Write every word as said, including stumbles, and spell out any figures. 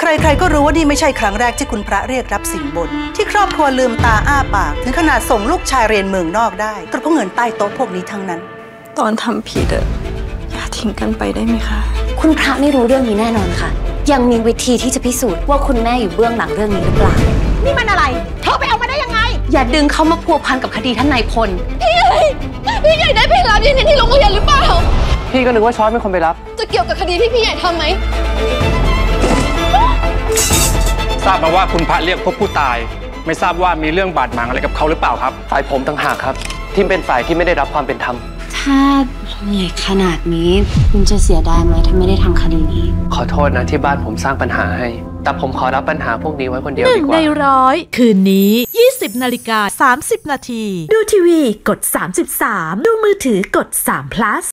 ใครๆก็รู้ว่านี่ไม่ใช่ครั้งแรกที่คุณพระเรียกรับสินบนที่ครอบครัวลืมตาอ้าปากถึงขนาดส่งลูกชายเรียนเมืองนอกได้ก็เพราะเงินใต้โต๊ะพวกนี้ทั้งนั้นตอนทำผิดอะอย่าทิ้งกันไปได้ไหมคะคุณพระไม่รู้เรื่องนี้แน่นอนค่ะยังมีวิธีที่จะพิสูจน์ว่าคุณแม่อยู่เบื้องหลังเรื่องนี้หรือเปล่านี่มันอะไรเธอไปเอามาได้ยังไงอย่าดึงเขามาพัวพันกับคดีท่านนายพลพี่ใหญ่พี่ใหญ่ได้ไปรับยินดีที่โรงเรียนหรือเปล่าพี่ก็นึกว่าช้อยเป็นคนไปรับจะเกี่ยวกับคดีที่พี่ใหญ่ทำไหมทราบมาว่าคุณพระเรียกพวกผู้ตายไม่ทราบว่ามีเรื่องบาดหมางอะไรกับเขาหรือเปล่าครับฝ่ายผมต่างหากครับที่เป็นฝ่ายที่ไม่ได้รับความเป็นธรรมถ้าเหนื่อยขนาดนี้คุณจะเสียดายไหมถ้าไม่ได้ทำคดีนี้ขอโทษนะที่บ้านผมสร้างปัญหาให้แต่ผมขอรับปัญหาพวกนี้ไว้คนเดียวดีกว่าหนึ่งในร้อยคืนนี้ยี่สิบนาฬิกาสามสิบนาทีดูทีวีกดสามสิบสามดูมือถือกดสาม plus